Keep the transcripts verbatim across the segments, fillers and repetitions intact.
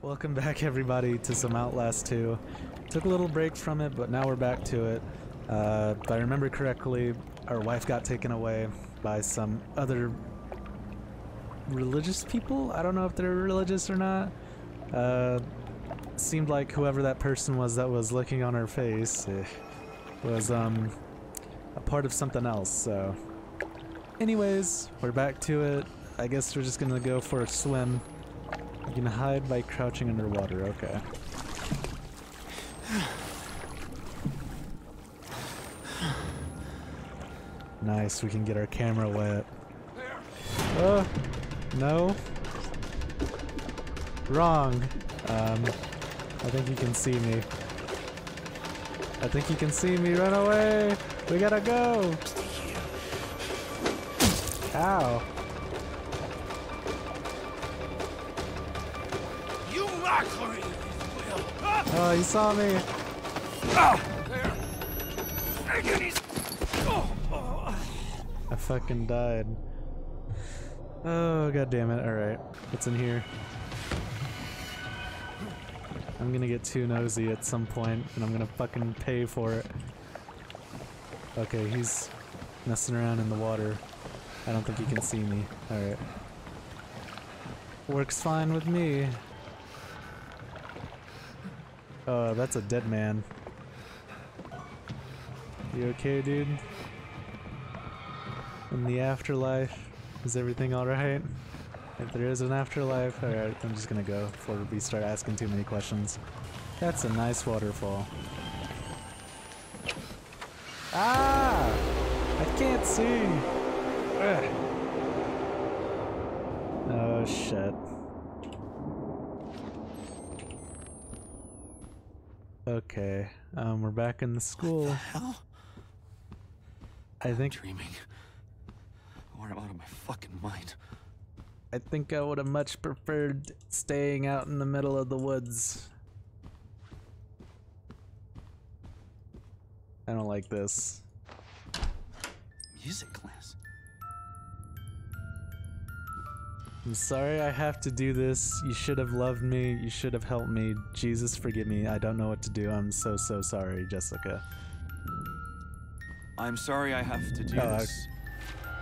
Welcome back, everybody, to some Outlast two. Took a little break from it, but now we're back to it. Uh, if I remember correctly, our wife got taken away by some other religious people? I don't know if they're religious or not. Uh, seemed like whoever that person was that was looking on her face eh, was um, a part of something else, so... Anyways, we're back to it. I guess we're just gonna go for a swim. You can hide by crouching underwater, okay. Nice, we can get our camera wet. Oh, no. Wrong. Um, I think you can see me. I think you can see me, run away! We gotta go! Ow. Oh, he saw me. I fucking died. Oh, god damn it. Alright. What's in here? I'm gonna get too nosy at some point, and I'm gonna fucking pay for it. Okay, he's messing around in the water. I don't think he can see me. Alright. Works fine with me. Oh, that's a dead man. You okay, dude? In the afterlife, is everything alright? If there is an afterlife, alright, I'm just gonna go before we start asking too many questions. That's a nice waterfall. Ah! I can't see! Ugh. Oh, shit. Okay, um, we're back in the school. What the hell? I think I'm dreaming. Or I'm out of my fucking mind. I think I would have much preferred staying out in the middle of the woods. I don't like this. Music class. I'm sorry I have to do this. You should have loved me. You should have helped me. Jesus, forgive me. I don't know what to do. I'm so, so sorry, Jessica. I'm sorry I have to do uh, this.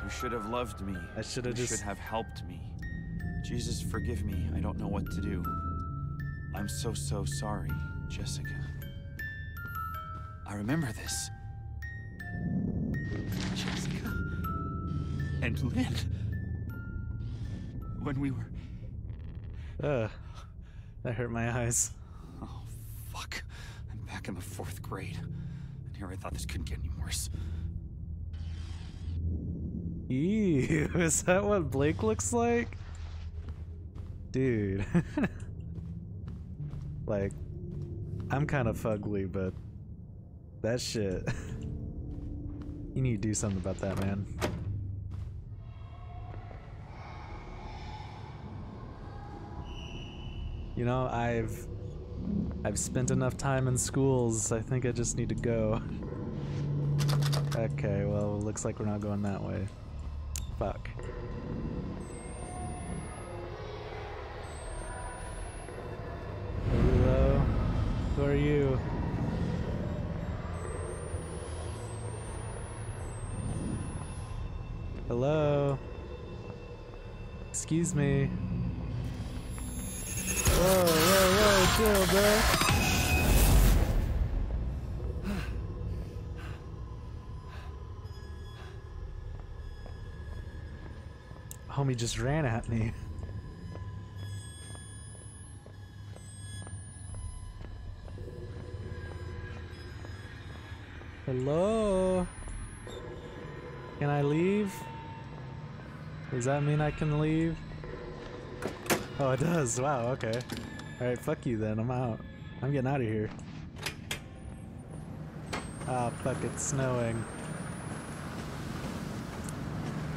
You should have loved me. I should have just... You should have helped me. Jesus, forgive me. I don't know what to do. I'm so, so sorry, Jessica. I remember this. Jessica. And Lynn. When we were... Ugh. That hurt my eyes. Oh, fuck. I'm back in the fourth grade. And here I thought this couldn't get any worse. Ew, is that what Blake looks like? Dude. Like, I'm kind of fugly, but... That shit. You need to do something about that, man. You know, I've I've spent enough time in schools. I think I just need to go. Okay, well, looks like we're not going that way. Fuck. Hello? Who are you? Hello? Excuse me. Whoa, whoa, whoa, chill, bro. Homie just ran at me. Hello? Can I leave? Does that mean I can leave? Oh, it does. Wow, okay. Alright, fuck you then. I'm out. I'm getting out of here. Ah, fuck, it's snowing.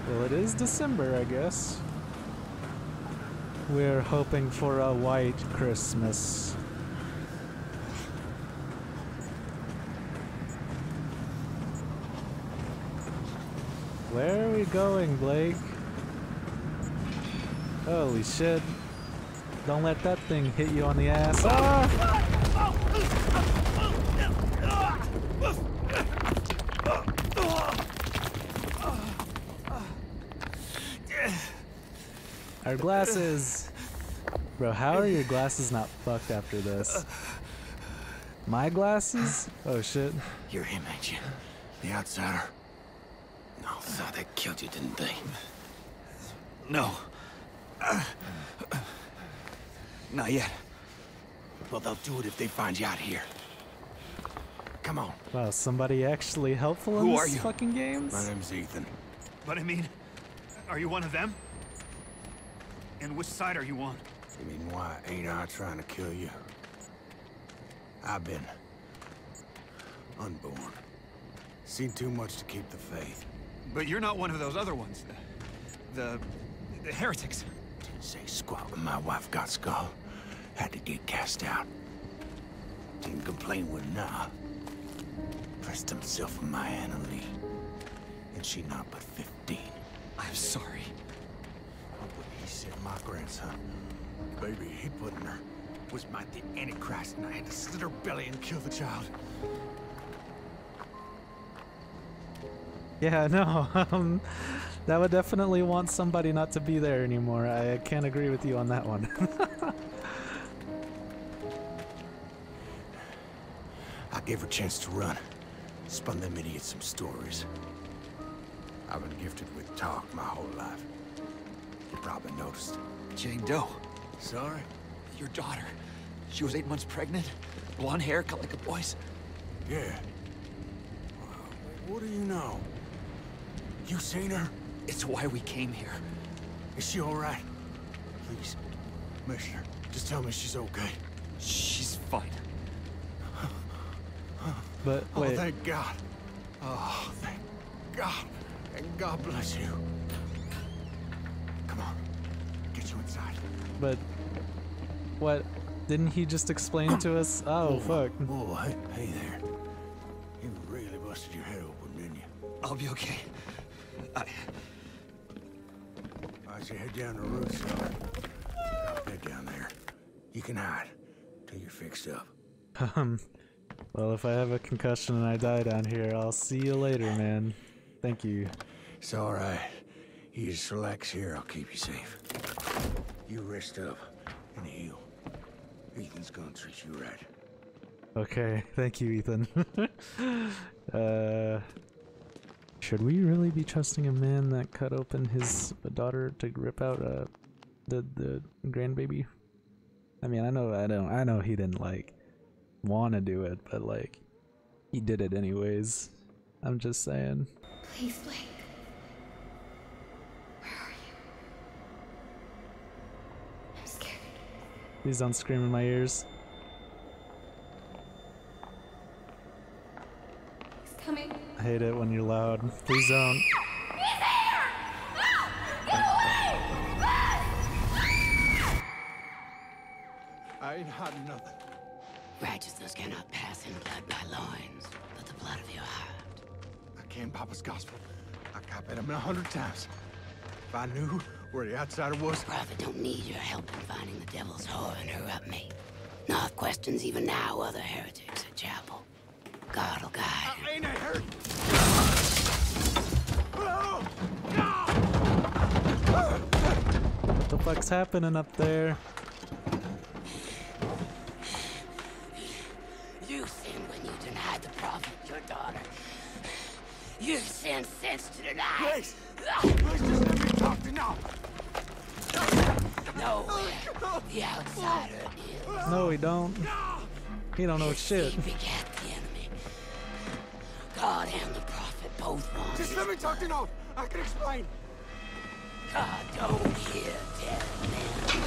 Well, it is December, I guess. We're hoping for a white Christmas. Where are we going, Blake? Holy shit. Don't let that thing hit you on the ass. Ah! Our glasses. Bro, how are your glasses not fucked after this? My glasses? Oh shit. You're him, ain't you? The outsider. No, so they killed you, didn't they? No. Uh, uh, not yet. Well, they'll do it if they find you out here. Come on. Wow, somebody actually helpful in this fucking games? My name's Ethan. But I mean, are you one of them? And which side are you on? You mean why ain't I trying to kill you? I've been unborn. Seen too much to keep the faith. But you're not one of those other ones. The... the, the heretics. Didn't say squat when my wife got skull. Had to get cast out. Didn't complain when nah. Pressed himself on my Anna Lee. And she not but fifteen. I'm sorry. What he said, my grandson. Baby, he put in her. Was might the Antichrist, and I had to slit her belly and kill the child. Yeah, no, um, that would definitely want somebody not to be there anymore. I can't agree with you on that one. I gave her a chance to run. Spun them idiots some stories. I've been gifted with talk my whole life. You probably noticed. Jane Doe. Sorry? Your daughter. She was eight months pregnant. Blonde hair, cut like a boy's. Yeah. Well, what do you know? You seen her? It's why we came here. Is she all right? Please, Commissioner, just tell me she's okay. She's fine. But wait. Oh, thank God. Oh, thank God. And God bless you. Come on. Get you inside. But... what? Didn't he just explain to us? Oh, oh fuck. Oh, hey, hey there. You really busted your head open, didn't you? I'll be okay. I... I should head down the road. Head down there. You can hide till you're fixed up. Um, well, if I have a concussion and I die down here, I'll see you later, man. Thank you. It's all right. You just relax here. I'll keep you safe. You rest up and heal. Ethan's gonna treat you right. Okay, thank you, Ethan. uh, should we really be trusting a man that cut open his daughter to rip out uh, the the grandbaby? I mean, I know I don't. I know he didn't like want to do it, but like he did it anyways. I'm just saying. Please wait. Please don't scream in my ears. He's coming. I hate it when you're loud. Please don't. He's here! No! Get away! I ain't had nothing. Righteousness cannot pass in blood by loins, but the blood of your heart. I came Papa's gospel. I copied him a hundred times. If I knew where the outsider was. The prophet don't need your help in finding the devil's whore and her upmate. North questions even now other heretics at chapel. God'll guide. I ain't I hurt? What the fuck's happening up there? You sinned when you denied the prophet, your daughter. You've sinned since to deny. Please, please just let me talk to now. No, the outsider is. No, he don't. He don't know shit. He begat the enemy. God and the prophet both want. Just let me talk to now. I can explain. God don't hear dead men.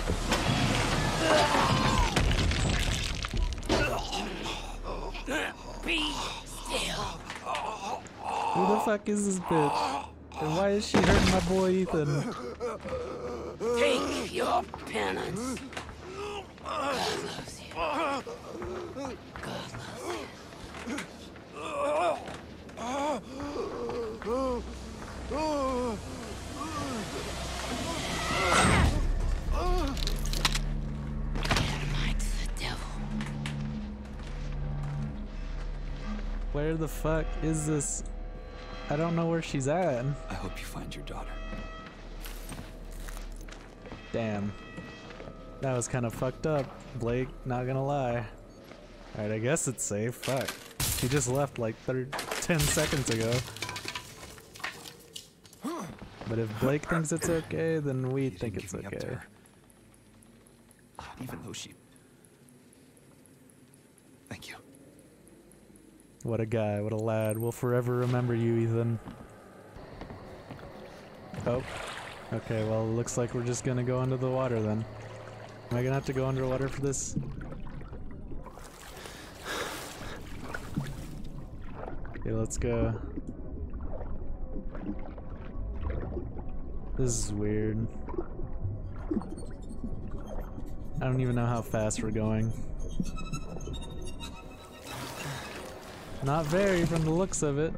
Be still. Who the fuck is this bitch? And why is she hurting my boy Ethan? Take your penance. God loves you. God loves you. Where the fuck is this? I don't know where she's at. I hope you find your daughter. Damn. That was kind of fucked up, Blake, not gonna lie. Alright, I guess it's safe. Fuck. She just left like thirty, ten seconds ago. But if Blake thinks it's okay, then we think it's okay. Even though she... Thank you. What a guy, what a lad. We'll forever remember you, Ethan. Oh. Okay, well, it looks like we're just gonna go under the water then. Am I gonna have to go underwater for this? Okay, let's go. This is weird. I don't even know how fast we're going. Not very from the looks of it.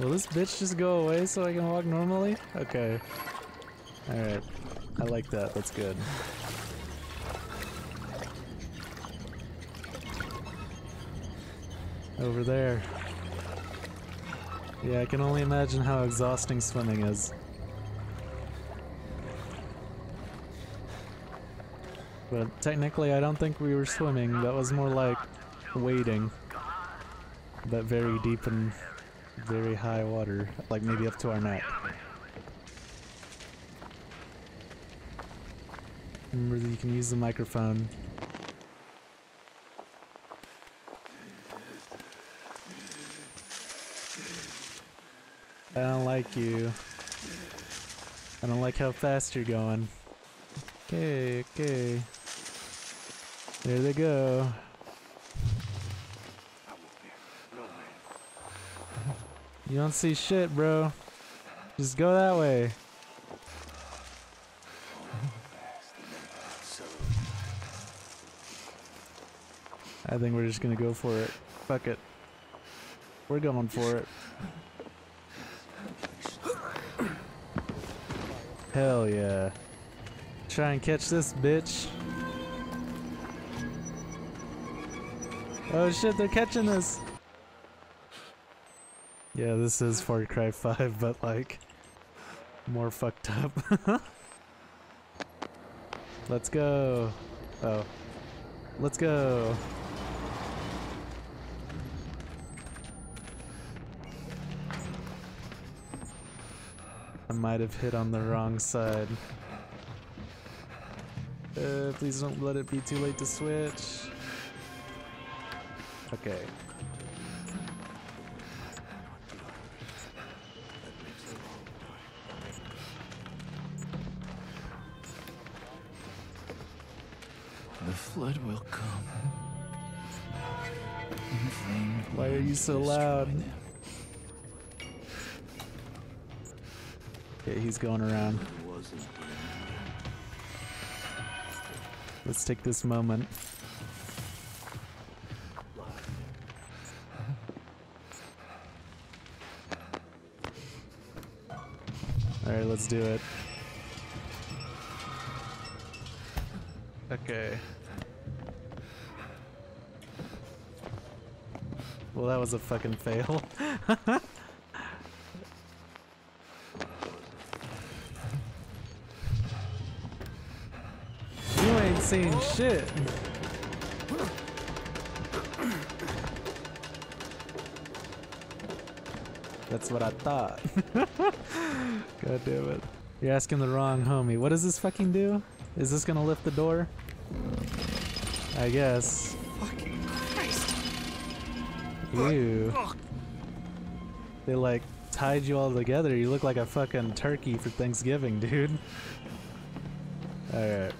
Will this bitch just go away so I can walk normally? Okay. Alright. I like that. That's good. Over there. Yeah, I can only imagine how exhausting swimming is. But technically I don't think we were swimming, that was more like wading. But very deep and very high water, like maybe up to our neck. Remember that you can use the microphone. I don't like you. I don't like how fast you're going. Okay, okay. There they go. You don't see shit, bro. Just go that way. I think we're just gonna go for it. Fuck it. We're going for it. Hell yeah. Try and catch this bitch. Oh shit, they're catching us! Yeah, this is Far Cry five, but like, more fucked up. Let's go! Oh. Let's go! I might have hit on the wrong side. Uh, please don't let it be too late to switch. Okay. The flood will come. Why are you so loud? Okay, he's going around. Let's take this moment. Alright, let's do it. Okay. Well, that was a fucking fail. Seeing shit. That's what I thought. God damn it. You're asking the wrong homie. What does this fucking do? Is this gonna lift the door? I guess. Fucking Christ. Ew. They like tied you all together. You look like a fucking turkey for Thanksgiving, dude. Alright.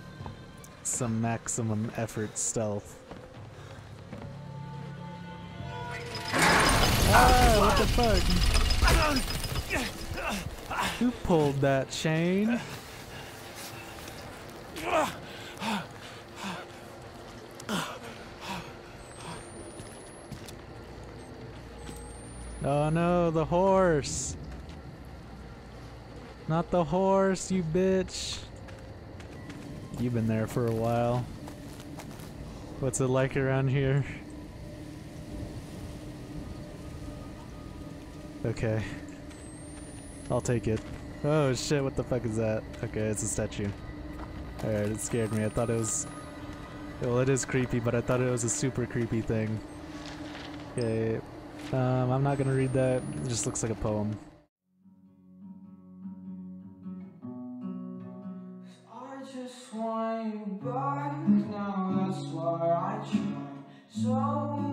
Some maximum effort stealth. Ah, what the fuck? Who pulled that chain? Oh no, the horse! Not the horse, you bitch! You've been there for a while. What's it like around here? Okay. I'll take it. Oh shit, what the fuck is that? Okay, it's a statue. Alright, it scared me. I thought it was... Well, it is creepy, but I thought it was a super creepy thing. Okay. Um, I'm not gonna read that. It just looks like a poem. I just want you back now, that's why I try so